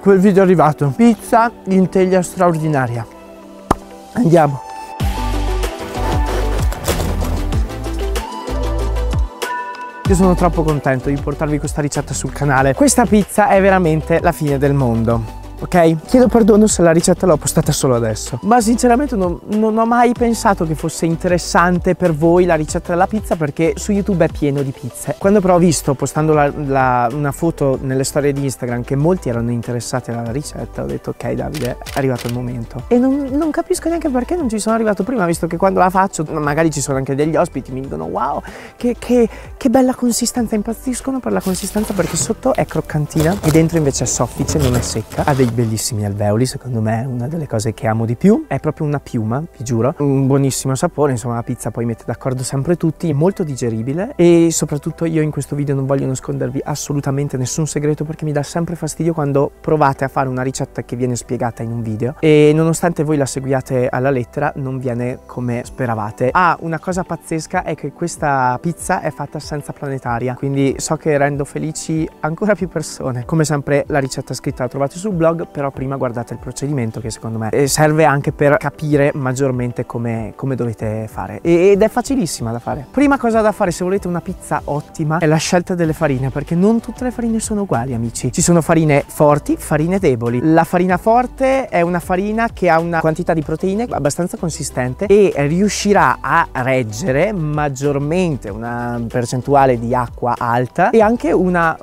Quel video è arrivato. Pizza in teglia straordinaria. Andiamo. Io sono troppo contento di portarvi questa ricetta sul canale. Questa pizza è veramente la fine del mondo. Ok? Chiedo perdono se la ricetta l'ho postata solo adesso, ma sinceramente non ho mai pensato che fosse interessante per voi la ricetta della pizza, perché su YouTube è pieno di pizze. Quando però ho visto, postando una foto nelle storie di Instagram, che molti erano interessati alla ricetta, ho detto ok Davide, è arrivato il momento. E non capisco neanche perché non ci sono arrivato prima, visto che quando la faccio magari ci sono anche degli ospiti, mi dicono wow, che bella consistenza, impazziscono per la consistenza, perché sotto è croccantina e dentro invece è soffice, non è secca. Ha dei bellissimi alveoli, secondo me è una delle cose che amo di più. È proprio una piuma, vi giuro. Un buonissimo sapore, insomma la pizza poi mette d'accordo sempre tutti, è molto digeribile e soprattutto io in questo video non voglio nascondervi assolutamente nessun segreto, perché mi dà sempre fastidio quando provate a fare una ricetta che viene spiegata in un video e nonostante voi la seguiate alla lettera non viene come speravate. Ah, una cosa pazzesca è che questa pizza è fatta senza planetaria, quindi so che rendo felici ancora più persone. Come sempre la ricetta scritta la trovate sul blog, però prima guardate il procedimento, che secondo me serve anche per capire maggiormente come dovete fare, ed è facilissima da fare. Prima cosa da fare se volete una pizza ottima è la scelta delle farine, perché non tutte le farine sono uguali, amici. Ci sono farine forti, farine deboli. La farina forte è una farina che ha una quantità di proteine abbastanza consistente e riuscirà a reggere maggiormente una percentuale di acqua alta e anche una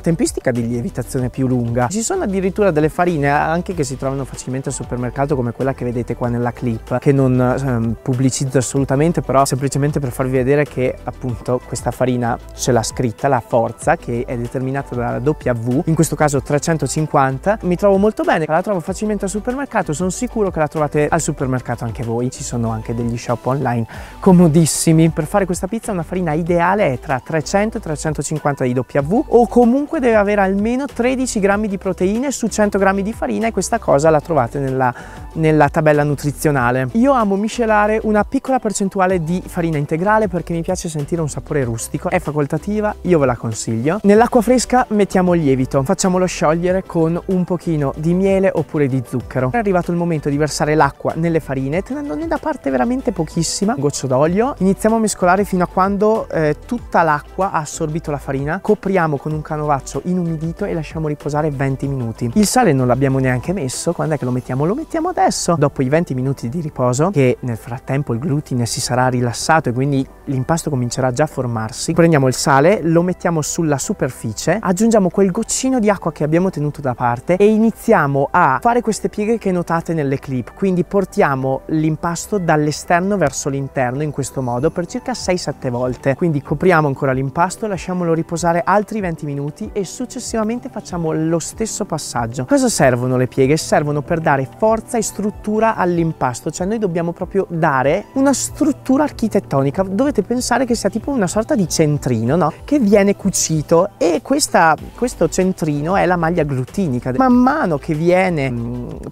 tempistica di lievitazione più lunga. Ci sono addirittura delle farine anche che si trovano facilmente al supermercato, come quella che vedete qua nella clip, che non pubblicizzo assolutamente, però semplicemente per farvi vedere che appunto questa farina ce l'ha scritta, la forza, che è determinata dalla W, in questo caso 350. Mi trovo molto bene, la trovo facilmente al supermercato, sono sicuro che la trovate al supermercato anche voi. Ci sono anche degli shop online comodissimi. Per fare questa pizza una farina ideale è tra 300 e 350 di W, o comunque deve avere almeno 13 grammi di proteine su 100 grammi di farina, e questa cosa la trovate nella tabella nutrizionale. Io amo miscelare una piccola percentuale di farina integrale perché mi piace sentire un sapore rustico. È facoltativa, io ve la consiglio. Nell'acqua fresca mettiamo il lievito, facciamolo sciogliere con un pochino di miele oppure di zucchero. È arrivato il momento di versare l'acqua nelle farine, tenendone da parte veramente pochissima, un goccio d'olio. Iniziamo a mescolare fino a quando tutta l'acqua ha assorbito la farina. Copriamo con un canovaccio inumidito e lasciamo riposare 20 minuti. Il sale non l'abbiamo neanche messo. Quando è che lo mettiamo? Lo mettiamo adesso, dopo i 20 minuti di riposo, che nel frattempo il glutine si sarà rilassato e quindi l'impasto comincerà già a formarsi. Prendiamo il sale, lo mettiamo sulla superficie, aggiungiamo quel goccino di acqua che abbiamo tenuto da parte e iniziamo a fare queste pieghe che notate nelle clip. Quindi portiamo l'impasto dall'esterno verso l'interno in questo modo per circa 6-7 volte. Quindi copriamo ancora l'impasto, lasciamolo riposare altri 20 minuti e successivamente facciamo lo stesso passaggio. Cosa servono le pieghe? Servono per dare forza e struttura all'impasto, cioè noi dobbiamo proprio dare una struttura architettonica. Dovete pensare che sia tipo una sorta di centrino, no? Che viene cucito, e questo centrino è la maglia glutinica. Man mano che viene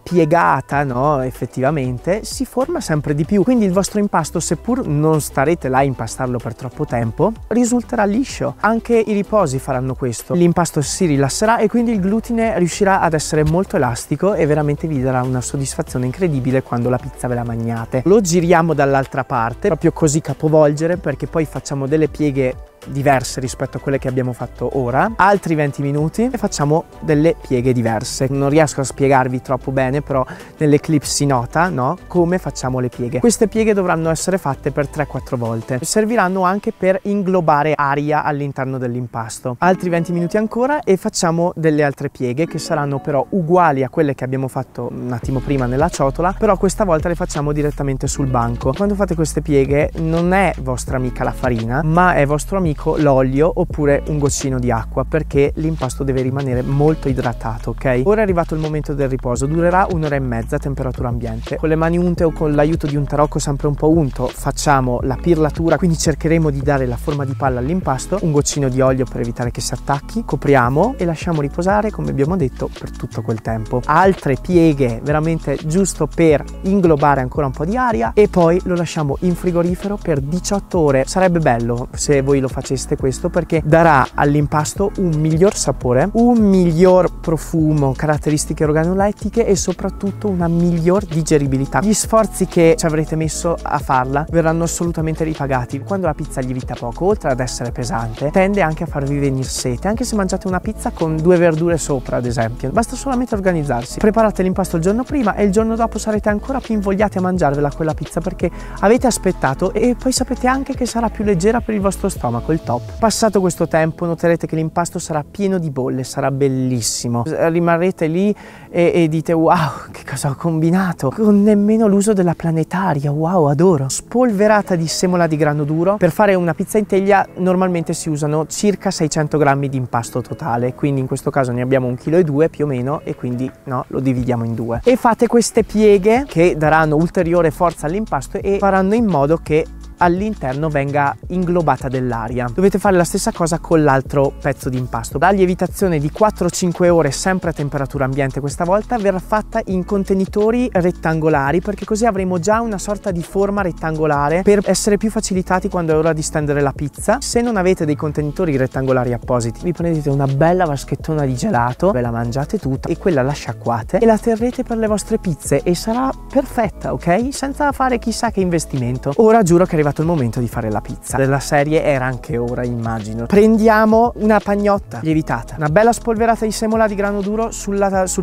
piegata, no? Effettivamente si forma sempre di più, quindi il vostro impasto, seppur non starete là a impastarlo per troppo tempo, risulterà liscio. Anche i riposi faranno questo, l'impasto si rilasserà e quindi il glutine riuscirà ad essere molto elastico e veramente vi darà una soddisfazione incredibile quando la pizza ve la mangiate. Lo giriamo dall'altra parte, proprio così, capovolgere, perché poi facciamo delle pieghe diverse rispetto a quelle che abbiamo fatto ora, altri 20 minuti e facciamo delle pieghe diverse. Non riesco a spiegarvi troppo bene, però nelle clip si nota, no? Come facciamo le pieghe. Queste pieghe dovranno essere fatte per 3-4 volte. Serviranno anche per inglobare aria all'interno dell'impasto. Altri 20 minuti ancora e facciamo delle altre pieghe che saranno però uguali a quelle che abbiamo fatto un attimo prima nella ciotola, però questa volta le facciamo direttamente sul banco. Quando fate queste pieghe non è vostra amica la farina, ma è vostro amico l'olio oppure un goccino di acqua, perché l'impasto deve rimanere molto idratato, ok? Ora è arrivato il momento del riposo, durerà 1 ora e mezza a temperatura ambiente. Con le mani unte o con l'aiuto di un tarocco sempre un po' unto facciamo la pirlatura, quindi cercheremo di dare la forma di palla all'impasto, un goccino di olio per evitare che si attacchi, copriamo e lasciamo riposare, come abbiamo detto, per tutto quel tempo. Altre pieghe veramente giusto per inglobare ancora un po' di aria e poi lo lasciamo in frigorifero per 18 ore. Sarebbe bello se voi lo fate faceste questo, perché darà all'impasto un miglior sapore, un miglior profumo, caratteristiche organolettiche e soprattutto una miglior digeribilità. Gli sforzi che ci avrete messo a farla verranno assolutamente ripagati. Quando la pizza lievita poco, oltre ad essere pesante, tende anche a farvi venire sete, anche se mangiate una pizza con 2 verdure sopra, ad esempio. Basta solamente organizzarsi. Preparate l'impasto il giorno prima e il giorno dopo sarete ancora più invogliati a mangiarvela quella pizza, perché avete aspettato e poi sapete anche che sarà più leggera per il vostro stomaco, il top. Passato questo tempo noterete che l'impasto sarà pieno di bolle, sarà bellissimo. Rimarrete lì e dite: wow, che cosa ho combinato, con nemmeno l'uso della planetaria, wow, adoro. Spolverata di semola di grano duro. Per fare una pizza in teglia normalmente si usano circa 600 grammi di impasto totale, quindi in questo caso ne abbiamo 1,2 kg più o meno, e quindi no, lo dividiamo in due. E fate queste pieghe che daranno ulteriore forza all'impasto e faranno in modo che all'interno venga inglobata dell'aria. Dovete fare la stessa cosa con l'altro pezzo di impasto. La lievitazione di 4-5 ore, sempre a temperatura ambiente questa volta, verrà fatta in contenitori rettangolari, perché così avremo già una sorta di forma rettangolare per essere più facilitati quando è ora di stendere la pizza. Se non avete dei contenitori rettangolari appositi, vi prendete una bella vaschettona di gelato, ve la mangiate tutta e quella la sciacquate e la terrete per le vostre pizze e sarà perfetta, ok? Senza fare chissà che investimento. Ora giuro che è il momento di fare la pizza. Della serie era anche ora, immagino. Prendiamo una pagnotta lievitata, una bella spolverata di semola di grano duro sul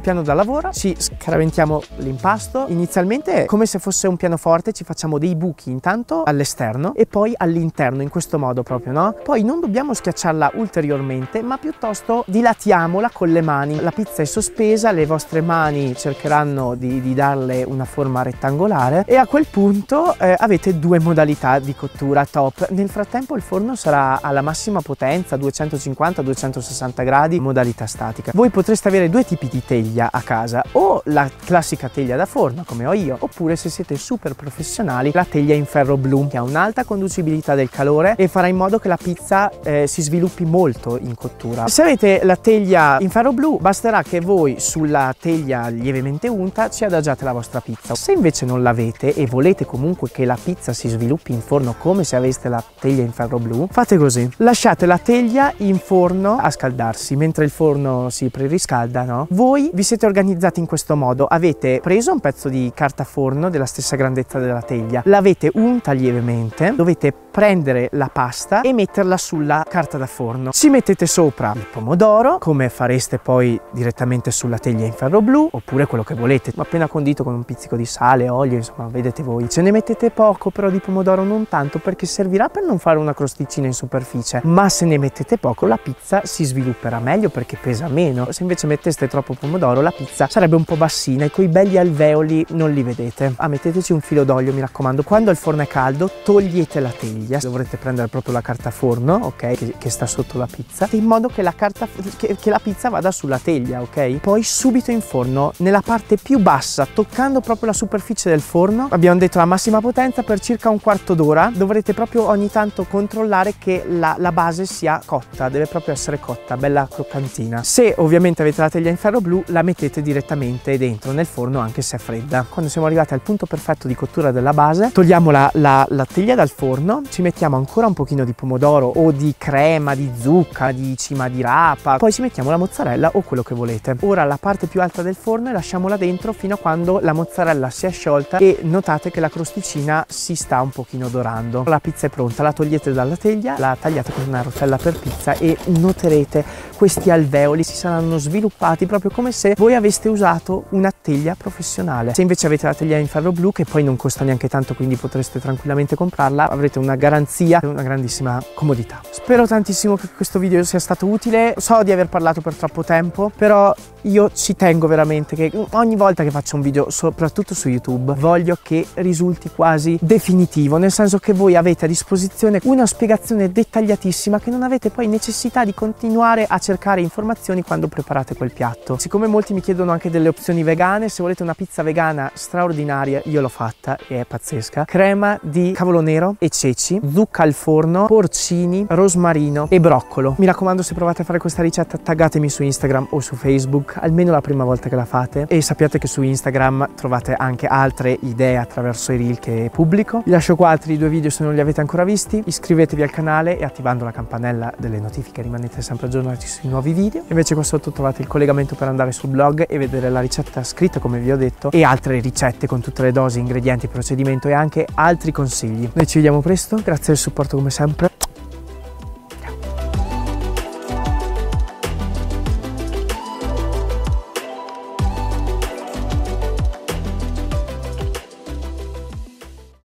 piano da lavoro, ci scaraventiamo l'impasto. Inizialmente, come se fosse un pianoforte, ci facciamo dei buchi intanto all'esterno e poi all'interno, in questo modo proprio, no? Poi non dobbiamo schiacciarla ulteriormente, ma piuttosto dilatiamola con le mani. La pizza è sospesa, le vostre mani cercheranno di darle una forma rettangolare e a quel punto avete 2 modalità di cottura top. Nel frattempo il forno sarà alla massima potenza, 250-260 gradi, modalità statica. Voi potreste avere 2 tipi di teglia a casa: o la classica teglia da forno come ho io, oppure, se siete super professionali, la teglia in ferro blu, che ha un'alta conducibilità del calore e farà in modo che la pizza si sviluppi molto in cottura. Se avete la teglia in ferro blu, basterà che voi sulla teglia lievemente unta ci adagiate la vostra pizza. Se invece non l'avete e volete comunque che la pizza si sviluppi in forno come se aveste la teglia in ferro blu, fate così: lasciate la teglia in forno a scaldarsi mentre il forno si preriscalda, no? Voi vi siete organizzati in questo modo: avete preso un pezzo di carta forno della stessa grandezza della teglia, l'avete unta lievemente, dovete prendere la pasta e metterla sulla carta da forno, ci mettete sopra il pomodoro come fareste poi direttamente sulla teglia in ferro blu, oppure quello che volete, ma appena condito con un pizzico di sale, olio, insomma vedete voi. Ce ne mettete poco però di pomodoro, non tanto, perché servirà per non fare una crosticina in superficie, ma se ne mettete poco la pizza si svilupperà meglio perché pesa meno. Se invece metteste troppo pomodoro la pizza sarebbe un po' bassina e quei belli alveoli non li vedete. Ah, metteteci un filo d'olio, mi raccomando. Quando il forno è caldo togliete la teglia, dovrete prendere proprio la carta forno, ok, che sta sotto la pizza, in modo che la pizza vada sulla teglia, ok? Poi subito in forno, nella parte più bassa, toccando proprio la superficie del forno. Abbiamo detto la massima potenza, per circa un quarto d'ora. Dovrete proprio ogni tanto controllare che la base sia cotta, deve proprio essere cotta, bella croccantina. Se ovviamente avete la teglia in ferro blu la mettete direttamente dentro nel forno anche se è fredda. Quando siamo arrivati al punto perfetto di cottura della base, togliamo la teglia dal forno, ci mettiamo ancora un pochino di pomodoro o di crema, di zucca, di cima di rapa, poi ci mettiamo la mozzarella o quello che volete. Ora la parte più alta del forno e lasciamola dentro fino a quando la mozzarella si è sciolta e notate che la crosticina si sta un pochino dorando. La pizza è pronta, la togliete dalla teglia, la tagliate con una rotella per pizza e noterete questi alveoli si saranno sviluppati proprio come se voi aveste usato una teglia professionale. Se invece avete la teglia in ferro blu, che poi non costa neanche tanto, quindi potreste tranquillamente comprarla, avrete una garanzia e una grandissima comodità. Spero tantissimo che questo video sia stato utile. So di aver parlato per troppo tempo, però io ci tengo veramente che ogni volta che faccio un video, soprattutto su YouTube, voglio che risulti quasi definitivo, nel senso che voi avete a disposizione una spiegazione dettagliatissima, che non avete poi necessità di continuare a cercare informazioni quando preparate quel piatto. Siccome molti mi chiedono anche delle opzioni vegane, se volete una pizza vegana straordinaria, io l'ho fatta e è pazzesca: crema di cavolo nero e ceci, zucca al forno, porcini, rosmarino e broccolo. Mi raccomando, se provate a fare questa ricetta taggatemi su Instagram o su Facebook, almeno la prima volta che la fate, e sappiate che su Instagram trovate anche altre idee attraverso i reel che pubblico. Vi lascio qua altri altri due video se non li avete ancora visti. Iscrivetevi al canale e attivando la campanella delle notifiche rimanete sempre aggiornati sui nuovi video. Invece qua sotto trovate il collegamento per andare sul blog e vedere la ricetta scritta come vi ho detto e altre ricette con tutte le dosi, ingredienti, procedimento e anche altri consigli. Noi ci vediamo presto, grazie del supporto come sempre.